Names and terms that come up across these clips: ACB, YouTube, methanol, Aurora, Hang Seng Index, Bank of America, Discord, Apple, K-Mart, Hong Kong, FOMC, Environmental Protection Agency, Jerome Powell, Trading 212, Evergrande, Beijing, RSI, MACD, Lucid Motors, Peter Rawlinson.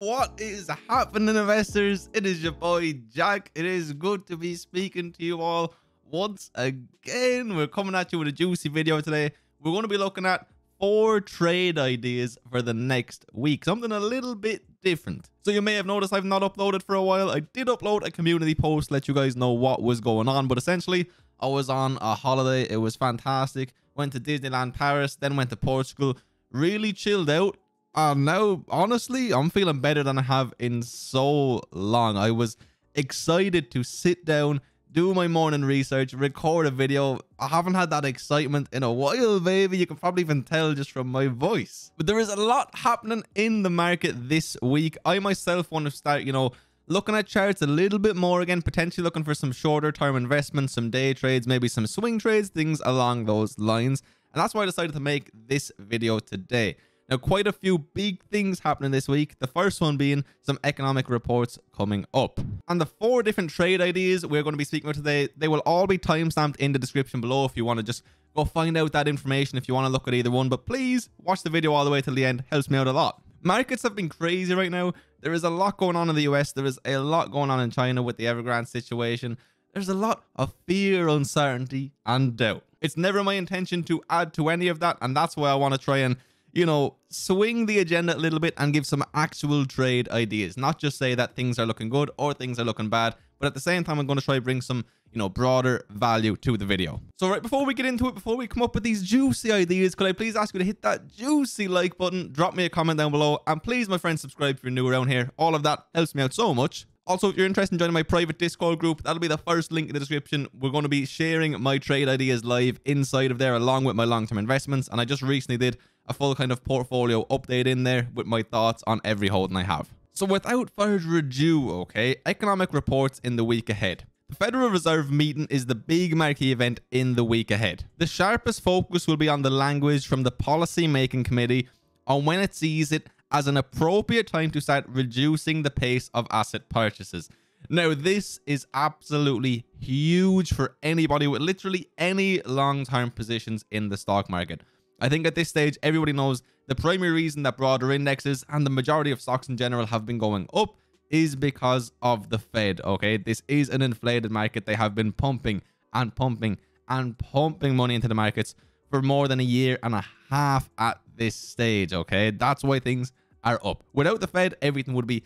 What is happening, investors? It is your boy Jack. It is good to be speaking to you all once again. We're coming at you with a juicy video today. We're going to be looking at 4 trade ideas for the next week, something a little bit different. So you may have noticed I've not uploaded for a while. I did upload a community post to let you guys know what was going on, but essentially I was on a holiday. It was fantastic. Went to Disneyland Paris, then went to Portugal, really chilled out. And now, honestly, I'm feeling better than I have in so long. I was excited to sit down, do my morning research, record a video. I haven't had that excitement in a while, baby. You can probably even tell just from my voice. But there is a lot happening in the market this week. I myself want to start, looking at charts a little bit more again, potentially looking for some shorter term investments, some day trades, maybe some swing trades, things along those lines. And that's why I decided to make this video today. Now, quite a few big things happening this week. The first one being some economic reports coming up. And the 4 different trade ideas we're going to be speaking about today, they will all be timestamped in the description below if you want to just go find out that information, if you want to look at either one. But please watch the video all the way till the end. Helps me out a lot. Markets have been crazy right now. There is a lot going on in the US. There is a lot going on in China with the Evergrande situation. There's a lot of fear, uncertainty, and doubt. It's never my intention to add to any of that, and that's why I want to try and swing the agenda a little bit and give some actual trade ideas, not just say that things are looking good or things are looking bad. But at the same time, I'm going to try to bring some, broader value to the video. So right before we get into it, before we come up with these juicy ideas, could I please ask you to hit that juicy like button, drop me a comment down below, and please, my friends, subscribe if you're new around here. All of that helps me out so much. Also, if you're interested in joining my private Discord group, that'll be the first link in the description. We're going to be sharing my trade ideas live inside of there, along with my long-term investments. And I just recently did a full kind of portfolio update in there with my thoughts on every holding I have. So without further ado, okay, economic reports in the week ahead. The Federal Reserve meeting is the big marquee event in the week ahead. The sharpest focus will be on the language from the policy-making committee on when it sees it as an appropriate time to start reducing the pace of asset purchases. Now, this is absolutely huge for anybody with literally any long-term positions in the stock market. I think at this stage, everybody knows the primary reason that broader indexes and the majority of stocks in general have been going up is because of the Fed, okay? This is an inflated market. They have been pumping and pumping and pumping money into the markets for more than a year and a half at this stage, okay? That's why things are up. Without the Fed, everything would be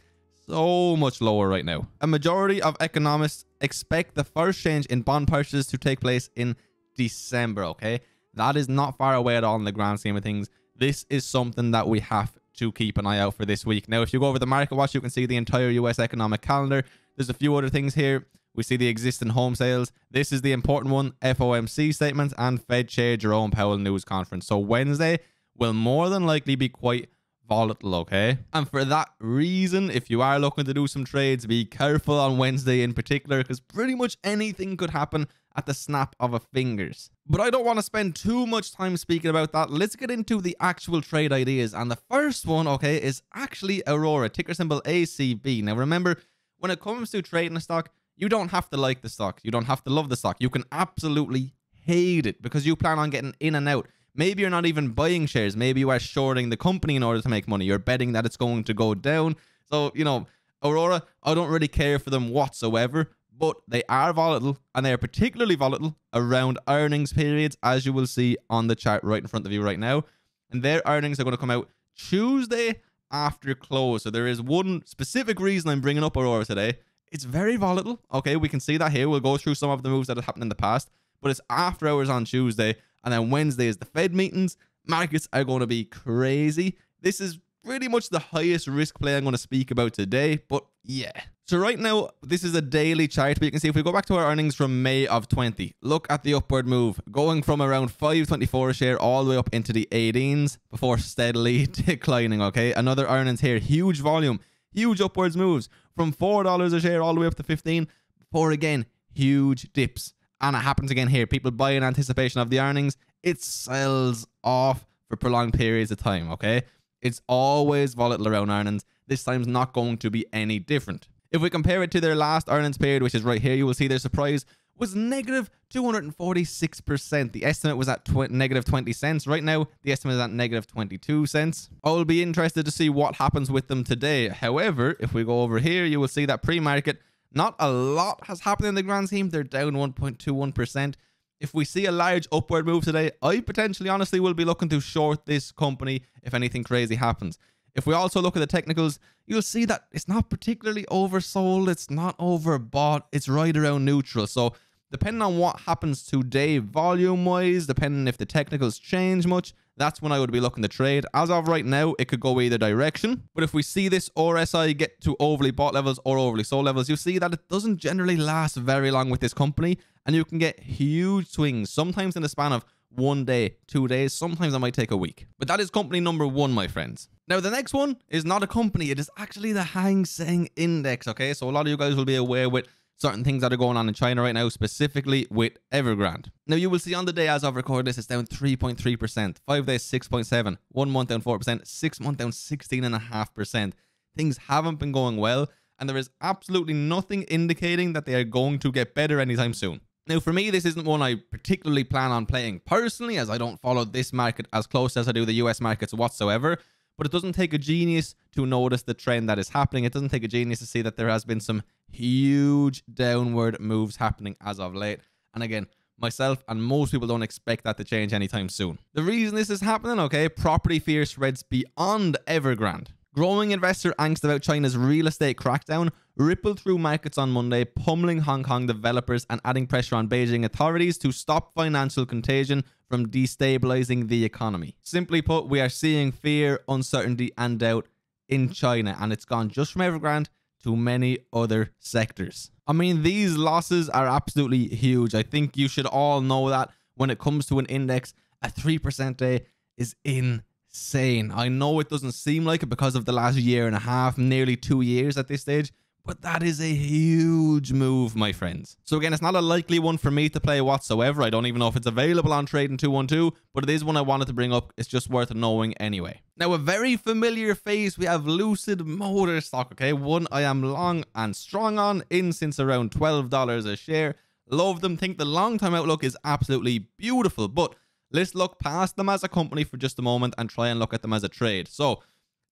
so much lower right now. A majority of economists expect the first change in bond purchases to take place in December, okay? That is not far away at all in the grand scheme of things. This is something that we have to keep an eye out for this week. Now, if you go over the market watch, you can see the entire US economic calendar. There's a few other things here. We see the existing home sales. This is the important one, FOMC statements and Fed Chair Jerome Powell news conference. So Wednesday will more than likely be quite volatile, okay? And for that reason, if you are looking to do some trades, be careful on Wednesday in particular, because pretty much anything could happen at the snap of a fingers. But I don't want to spend too much time speaking about that. Let's get into the actual trade ideas. And the first one, okay, is actually Aurora, ticker symbol ACB. Now remember, when it comes to trading a stock, you don't have to like the stock. You don't have to love the stock. You can absolutely hate it because you plan on getting in and out. Maybe you're not even buying shares. Maybe you are shorting the company in order to make money. You're betting that it's going to go down. So, Aurora, I don't really care for them whatsoever. But they are volatile, and they are particularly volatile around earnings periods, as you will see on the chart right in front of you right now. And their earnings are going to come out Tuesday after close. So there is one specific reason I'm bringing up Aurora today. It's very volatile. Okay, we can see that here. We'll go through some of the moves that have happened in the past. But it's after hours on Tuesday, and then Wednesday is the Fed meetings. Markets are going to be crazy. This is pretty much the highest risk play I'm going to speak about today, but yeah. So right now, this is a daily chart, but you can see if we go back to our earnings from May of 20, look at the upward move, going from around 5.24 a share all the way up into the 18s before steadily declining, okay? Another earnings here, huge volume, huge upwards moves from $4 a share all the way up to 15 before, again, huge dips. And it happens again here. People buy in anticipation of the earnings. It sells off for prolonged periods of time, okay? It's always volatile around earnings. This time's not going to be any different. If we compare it to their last earnings period, which is right here, you will see their surprise was negative 246%. The estimate was at negative 20 cents. Right now, the estimate is at negative 22 cents. I will be interested to see what happens with them today. However, if we go over here, you will see that pre-market, not a lot has happened in the grand scheme. They're down 1.21%. If we see a large upward move today, I potentially honestly will be looking to short this company if anything crazy happens. If we also look at the technicals, you'll see that it's not particularly oversold. It's not overbought. It's right around neutral. So depending on what happens today, volume-wise, depending if the technicals change much, that's when I would be looking to trade. As of right now, it could go either direction. But if we see this RSI get to overly bought levels or overly sold levels, you see that it doesn't generally last very long with this company. And you can get huge swings, sometimes in the span of 1 day, 2 days. Sometimes that might take a week. But that is company number one, my friends. Now, the next one is not a company. It is actually the Hang Seng Index, okay? So a lot of you guys will be aware with certain things that are going on in China right now, specifically with Evergrande. Now, you will see on the day as I've recorded this, it's down 3.3%, 5 days, 6.7%, 1 month down 4%, 6 months down 16.5%. Things haven't been going well, and there is absolutely nothing indicating that they are going to get better anytime soon. Now, for me, this isn't one I particularly plan on playing personally, as I don't follow this market as close as I do the US markets whatsoever. But it doesn't take a genius to notice the trend that is happening. It doesn't take a genius to see that there has been some huge downward moves happening as of late. And again, myself and most people don't expect that to change anytime soon. The reason this is happening, okay, property fear spreads beyond Evergrande. Growing investor angst about China's real estate crackdown rippled through markets on Monday, pummeling Hong Kong developers and adding pressure on Beijing authorities to stop financial contagion from destabilizing the economy. Simply put, we are seeing fear, uncertainty, and doubt in China, and it's gone just from Evergrande to many other sectors. I mean, these losses are absolutely huge. I think you should all know that when it comes to an index, a 3% day is insane. I know it doesn't seem like it because of the last year and a half, nearly 2 years at this stage, but that is a huge move, my friends. So again, it's not a likely one for me to play whatsoever. I don't even know if it's available on Trading 212, but it is one I wanted to bring up. It's just worth knowing anyway. Now, a very familiar face, we have Lucid Motors stock, okay? One I am long and strong on in since around $12 a share. Love them, think the long-term outlook is absolutely beautiful, but let's look past them as a company for just a moment and try and look at them as a trade. So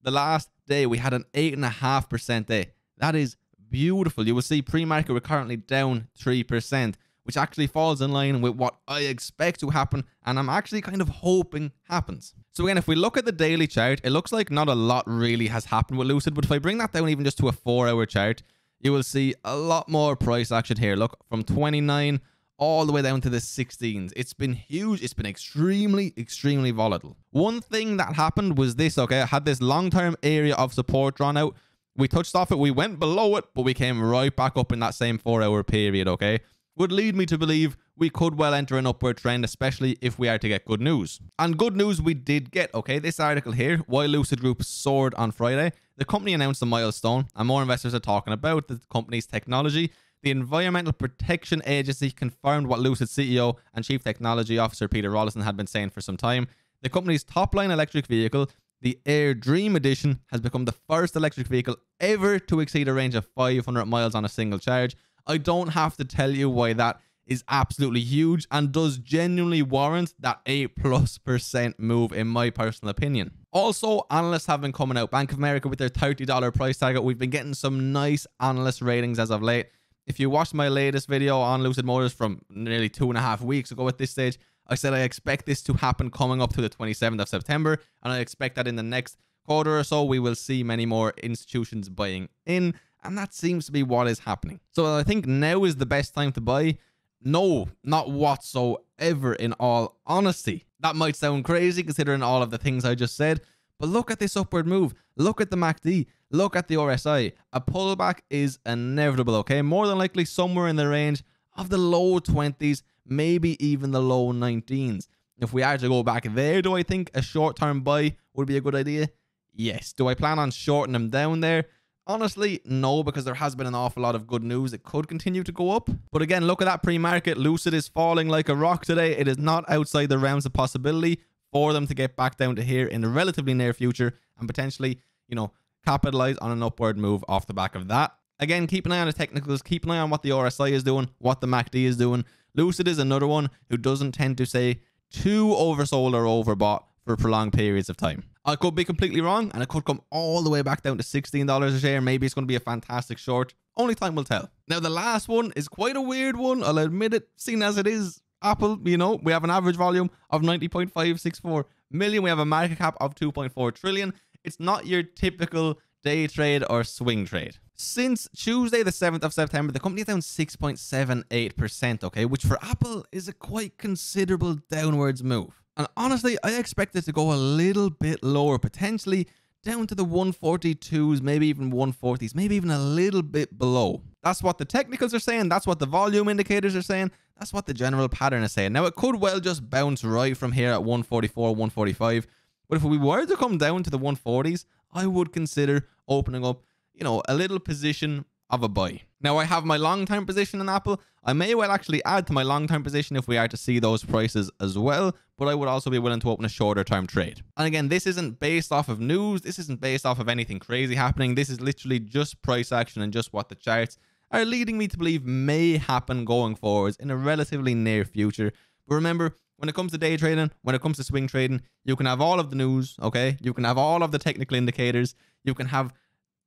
the last day we had an 8.5% day. That is beautiful. You will see pre-market we're currently down 3%, which actually falls in line with what I expect to happen. And I'm actually kind of hoping happens. So again, if we look at the daily chart, it looks like not a lot really has happened with Lucid. But if I bring that down even just to a 4-hour chart, you will see a lot more price action here. Look, from 29 all the way down to the 16s. It's been huge. It's been extremely, extremely volatile. One thing that happened was this, okay? I had this long-term area of support drawn out. We touched off it. We went below it, but we came right back up in that same 4-hour period, okay? Would lead me to believe we could well enter an upward trend, especially if we are to get good news. And good news we did get, okay? This article here, why Lucid Group soared on Friday. The company announced a milestone, and more investors are talking about the company's technology. The Environmental Protection Agency confirmed what Lucid CEO and Chief Technology Officer Peter Rawlinson had been saying for some time. The company's top-line electric vehicle, the Air Dream Edition, has become the first electric vehicle ever to exceed a range of 500 miles on a single charge. I don't have to tell you why that is absolutely huge and does genuinely warrant that 8+% move, in my personal opinion. Also, analysts have been coming out. Bank of America with their $30 price target. We've been getting some nice analyst ratings as of late. If you watched my latest video on Lucid Motors from nearly 2.5 weeks ago at this stage, I said I expect this to happen coming up to the 27th of September. And I expect that in the next quarter or so, we will see many more institutions buying in. And that seems to be what is happening. So I think now is the best time to buy. No, not whatsoever, in all honesty. That might sound crazy considering all of the things I just said. But look at this upward move. Look at the MACD. Look at the RSI. A pullback is inevitable, okay? More than likely somewhere in the range of the low 20s, maybe even the low 19s. If we are to go back there, do I think a short-term buy would be a good idea? Yes. Do I plan on shorting them down there? Honestly, no, because there has been an awful lot of good news. It could continue to go up. But again, look at that pre-market. Lucid is falling like a rock today. It is not outside the realms of possibility for them to get back down to here in the relatively near future and potentially, you know, capitalize on an upward move off the back of that. Again, keep an eye on the technicals, keep an eye on what the RSI is doing, what the MACD is doing. Lucid is another one who doesn't tend to say too oversold or overbought for prolonged periods of time. I could be completely wrong, and it could come all the way back down to $16 a share. Maybe it's going to be a fantastic short. Only time will tell. Now, the last one is quite a weird one, I'll admit it, seen as it is. Apple, you know, we have an average volume of 90.564 million. We have a market cap of 2.4 trillion. It's not your typical day trade or swing trade. Since Tuesday, the 7th of September, the company is down 6.78%, okay, which for Apple is a quite considerable downwards move. And honestly, I expect it to go a little bit lower, potentially down to the 142s, maybe even 140s, maybe even a little bit below. That's what the technicals are saying. That's what the volume indicators are saying. That's what the general pattern is saying. Now, it could well just bounce right from here at 144, 145. But if we were to come down to the 140s, I would consider opening up, you know, a little position of a buy. Now, I have my long-term position in Apple. I may well actually add to my long-term position if we are to see those prices as well. But I would also be willing to open a shorter-term trade. And again, this isn't based off of news. This isn't based off of anything crazy happening. This is literally just price action and just what the charts are leading me to believe may happen going forwards in a relatively near future. But remember, when it comes to day trading, when it comes to swing trading, you can have all of the news, okay? You can have all of the technical indicators. You can have,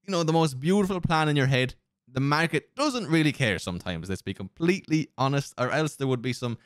you know, the most beautiful plan in your head. The market doesn't really care sometimes, let's be completely honest, or else there would be some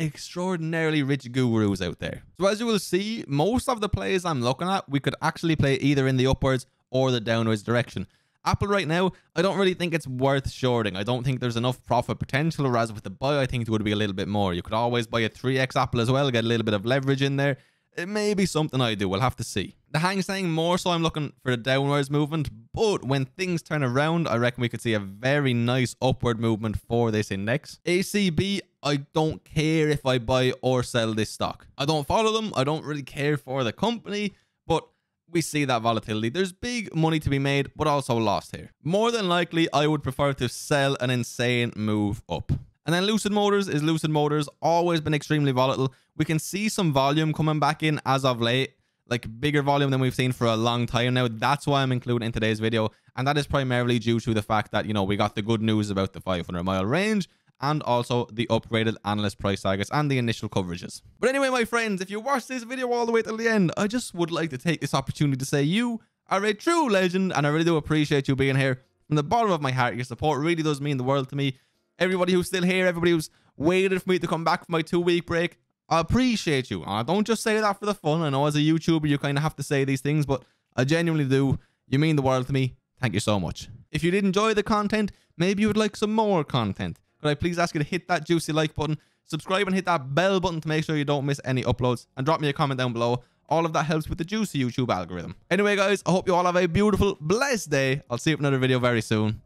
extraordinarily rich gurus out there. So as you will see, most of the plays I'm looking at, we could actually play either in the upwards or the downwards direction. Apple right now, I don't really think it's worth shorting. I don't think there's enough profit potential, whereas with the buy, I think it would be a little bit more. You could always buy a 3x Apple as well, get a little bit of leverage in there. It may be something I do, we'll have to see. The Hang Seng, more so I'm looking for a downwards movement, but when things turn around, I reckon we could see a very nice upward movement for this index. ACB, I don't care if I buy or sell this stock. I don't follow them, I don't really care for the company, but we see that volatility. There's big money to be made, but also lost here. More than likely, I would prefer to sell an insane move up. And then Lucid Motors is Lucid Motors, always been extremely volatile. We can see some volume coming back in as of late, like bigger volume than we've seen for a long time now. That's why I'm including in today's video. And that is primarily due to the fact that, you know, we got the good news about the 500-mile range and also the upgraded analyst price targets and the initial coverages. But anyway, my friends, if you watched this video all the way till the end, I just would like to take this opportunity to say you are a true legend and I really do appreciate you being here. From the bottom of my heart, your support really does mean the world to me. Everybody who's still here, everybody who's waited for me to come back from my 2-week break, I appreciate you. And I don't just say that for the fun. I know as a YouTuber, you kind of have to say these things, but I genuinely do. You mean the world to me. Thank you so much. If you did enjoy the content, maybe you would like some more content. Could I please ask you to hit that juicy like button, subscribe and hit that bell button to make sure you don't miss any uploads, and drop me a comment down below. All of that helps with the juicy YouTube algorithm. Anyway, guys, I hope you all have a beautiful, blessed day. I'll see you in another video very soon.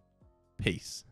Peace.